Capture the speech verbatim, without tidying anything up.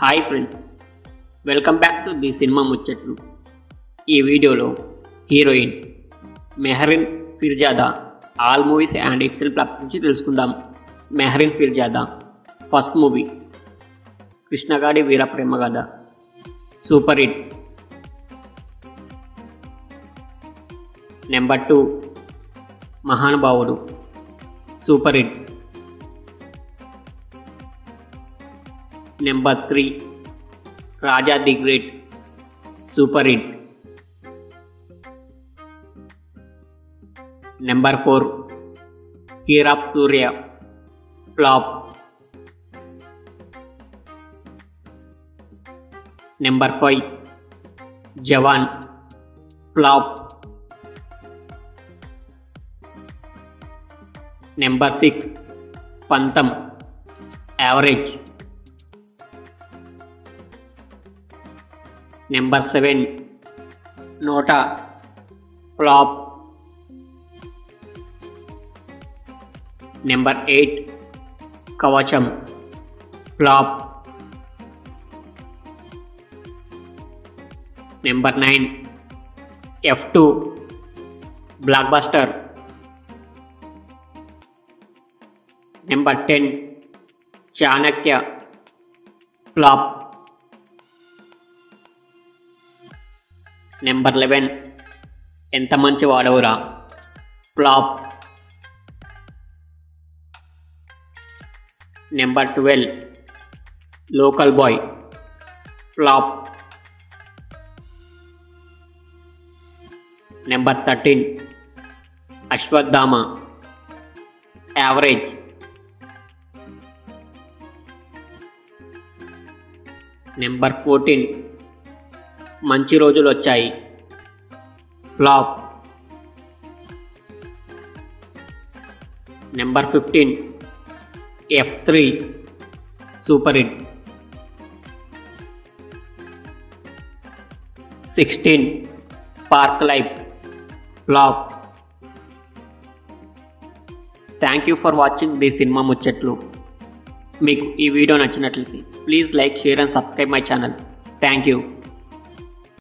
Hi friends, welcome back to the cinema ముచ్చట్లు. ఈ వీడియోలో heroine Mehreen Pirzada all movies and excel flops గురించి తెలుసుకుందాం. మెహరీన్ ఫిర్జాదా first movie Krishnagadi Veera Premagadha super hit. Number two Mahanubhavudu super hit. Number three Raja the great super hit. Number four care of Surya flop. Number five Jawaan flop. Number six Pantham average. Number seven NOTA flop. Number eight Kavacham flop. Number nine F two block buster. Number ten Chanakya flop. Number eleven Entha Manchi Vaadavura flop. Number twelve local boy flop. Number thirteen Ashwathama average. Number fourteen Manchi Rojulu వచ్చాయి flop. Number fifteen F three super hit. Sixteen park life flop. Thank you for watching the cinema ముచ్చట్లు. మీకు ఈ video నచ్చినట్లయితే please like, share and subscribe my channel. Thank you.